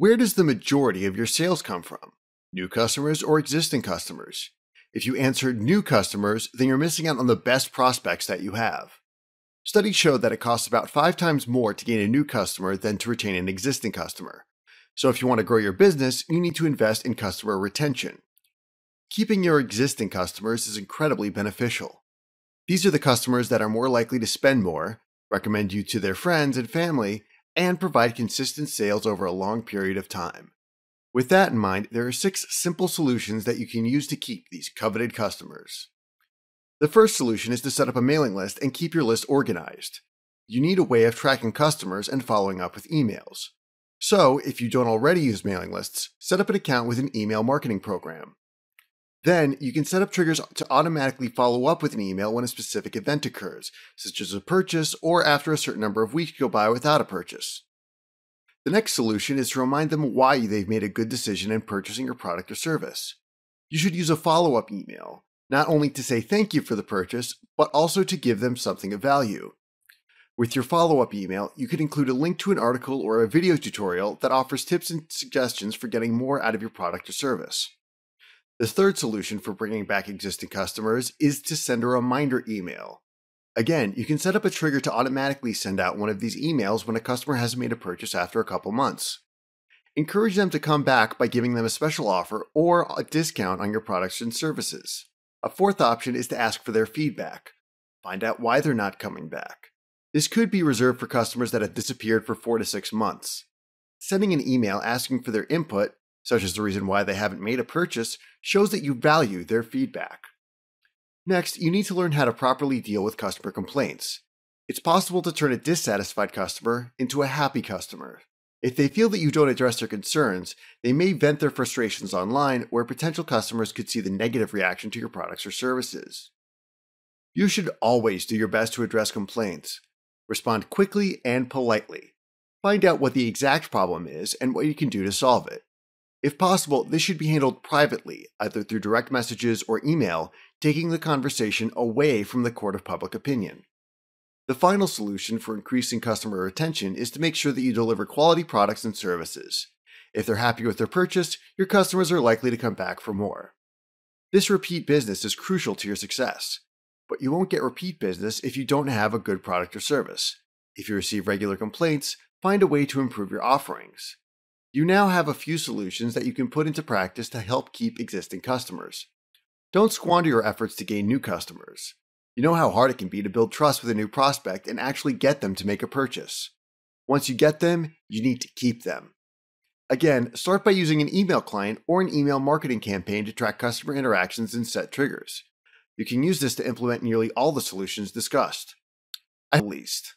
Where does the majority of your sales come from? New customers or existing customers? If you answered new customers, then you're missing out on the best prospects that you have. Studies show that it costs about 5 times more to gain a new customer than to retain an existing customer. So if you want to grow your business, you need to invest in customer retention. Keeping your existing customers is incredibly beneficial. These are the customers that are more likely to spend more, recommend you to their friends and family, and provide consistent sales over a long period of time. With that in mind, there are 6 simple solutions that you can use to keep these coveted customers. The first solution is to set up a mailing list and keep your list organized. You need a way of tracking customers and following up with emails. So, if you don't already use mailing lists, set up an account with an email marketing program. Then, you can set up triggers to automatically follow up with an email when a specific event occurs, such as a purchase or after a certain number of weeks go by without a purchase. The next solution is to remind them why they've made a good decision in purchasing your product or service. You should use a follow-up email, not only to say thank you for the purchase, but also to give them something of value. With your follow-up email, you could include a link to an article or a video tutorial that offers tips and suggestions for getting more out of your product or service. The third solution for bringing back existing customers is to send a reminder email. Again, you can set up a trigger to automatically send out one of these emails when a customer has made a purchase after a couple months. Encourage them to come back by giving them a special offer or a discount on your products and services. A fourth option is to ask for their feedback. Find out why they're not coming back. This could be reserved for customers that have disappeared for 4 to 6 months. Sending an email asking for their input, such as the reason why they haven't made a purchase, shows that you value their feedback. Next, you need to learn how to properly deal with customer complaints. It's possible to turn a dissatisfied customer into a happy customer. If they feel that you don't address their concerns, they may vent their frustrations online where potential customers could see the negative reaction to your products or services. You should always do your best to address complaints. Respond quickly and politely. Find out what the exact problem is and what you can do to solve it. If possible, this should be handled privately, either through direct messages or email, taking the conversation away from the court of public opinion. The final solution for increasing customer retention is to make sure that you deliver quality products and services. If they're happy with their purchase, your customers are likely to come back for more. This repeat business is crucial to your success, but you won't get repeat business if you don't have a good product or service. If you receive regular complaints, find a way to improve your offerings. You now have a few solutions that you can put into practice to help keep existing customers. Don't squander your efforts to gain new customers. You know how hard it can be to build trust with a new prospect and actually get them to make a purchase. Once you get them, you need to keep them. Again, start by using an email client or an email marketing campaign to track customer interactions and set triggers. You can use this to implement nearly all the solutions discussed. At least.